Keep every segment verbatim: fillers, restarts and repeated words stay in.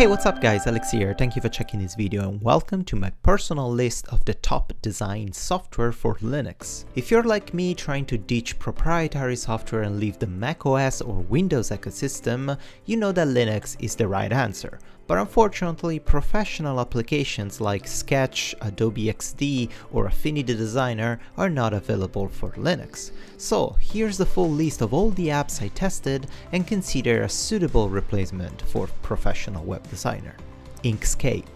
Hey, what's up guys, Alex here. Thank you for checking this video and welcome to my personal list of the top design software for Linux. If you're like me trying to ditch proprietary software and leave the macOS or Windows ecosystem, you know that Linux is the right answer. But unfortunately, professional applications like Sketch, Adobe X D, or Affinity Designer are not available for Linux. So here's the full list of all the apps I tested and consider a suitable replacement for professional web designer. Inkscape.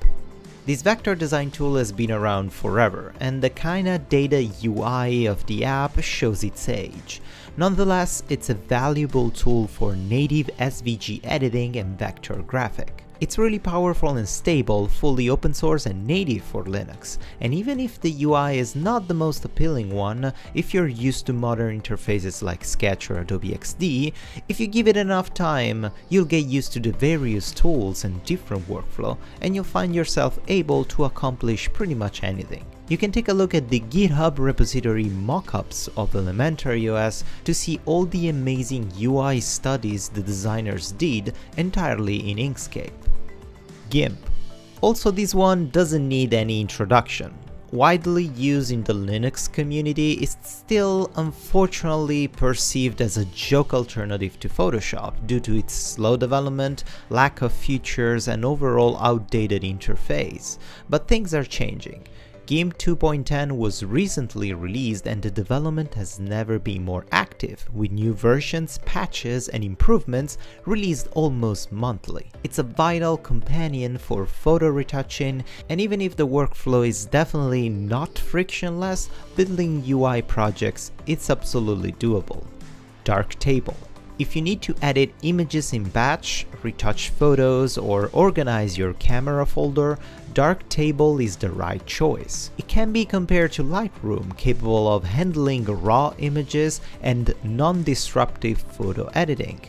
This vector design tool has been around forever, and the kinda data U I of the app shows its age. Nonetheless, it's a valuable tool for native S V G editing and vector graphic. It's really powerful and stable, fully open source and native for Linux, and even if the U I is not the most appealing one, if you're used to modern interfaces like Sketch or Adobe X D, if you give it enough time, you'll get used to the various tools and different workflow, and you'll find yourself able to accomplish pretty much anything. You can take a look at the GitHub repository mockups of Elementary O S to see all the amazing U I studies the designers did entirely in Inkscape. GIMP. Also, this one doesn't need any introduction. Widely used in the Linux community, is still unfortunately perceived as a joke alternative to Photoshop due to its slow development, lack of features, and overall outdated interface. But things are changing. GIMP two point ten was recently released and the development has never been more active, with new versions, patches and improvements released almost monthly. It's a vital companion for photo retouching, and even if the workflow is definitely not frictionless, building U I projects it's absolutely doable. Darktable. If you need to edit images in batch, retouch photos, or organize your camera folder, Darktable is the right choice. It can be compared to Lightroom, capable of handling raw images and non-disruptive photo editing.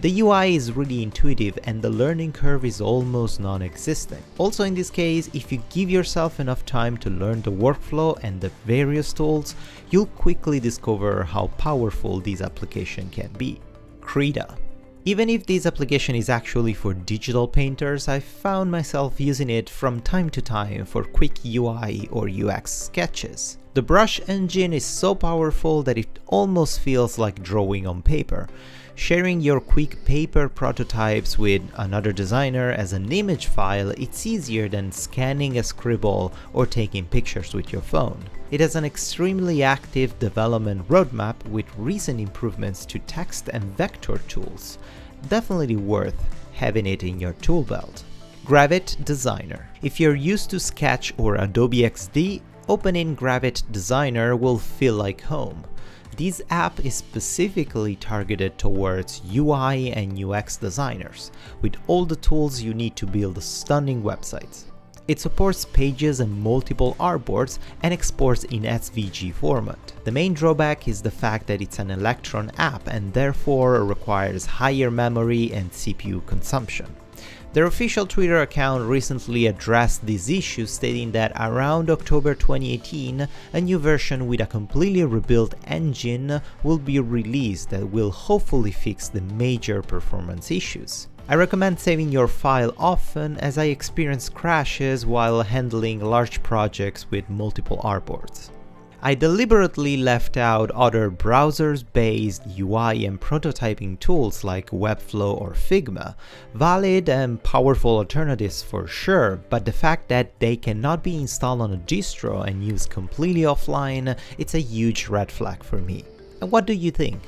The U I is really intuitive and the learning curve is almost non-existent. Also in this case, if you give yourself enough time to learn the workflow and the various tools, you'll quickly discover how powerful this application can be. Krita. Even if this application is actually for digital painters, I found myself using it from time to time for quick U I or U X sketches. The brush engine is so powerful that it almost feels like drawing on paper. Sharing your quick paper prototypes with another designer as an image file, it's easier than scanning a scribble or taking pictures with your phone. It has an extremely active development roadmap with recent improvements to text and vector tools. Definitely worth having it in your tool belt. Gravit Designer. If you're used to Sketch or Adobe X D, opening Gravit Designer will feel like home. This app is specifically targeted towards U I and U X designers, with all the tools you need to build stunning websites. It supports pages and multiple artboards and exports in S V G format. The main drawback is the fact that it's an Electron app and therefore requires higher memory and C P U consumption. Their official Twitter account recently addressed this issue, stating that around October twenty eighteen, a new version with a completely rebuilt engine will be released that will hopefully fix the major performance issues. I recommend saving your file often, as I experienced crashes while handling large projects with multiple artboards. I deliberately left out other browser-based U I and prototyping tools like Webflow or Figma, valid and powerful alternatives for sure, but the fact that they cannot be installed on a distro and used completely offline, it's a huge red flag for me. And what do you think?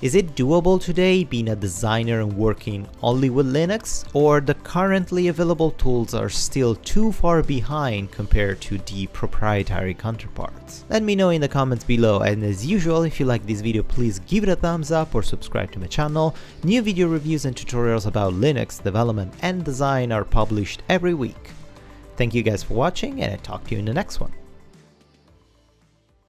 Is it doable today being a designer and working only with Linux, or the currently available tools are still too far behind compared to the proprietary counterparts? Let me know in the comments below, and as usual, if you like this video please give it a thumbs up or subscribe to my channel. New video reviews and tutorials about Linux development and design are published every week. Thank you guys for watching, and I talk to you in the next one.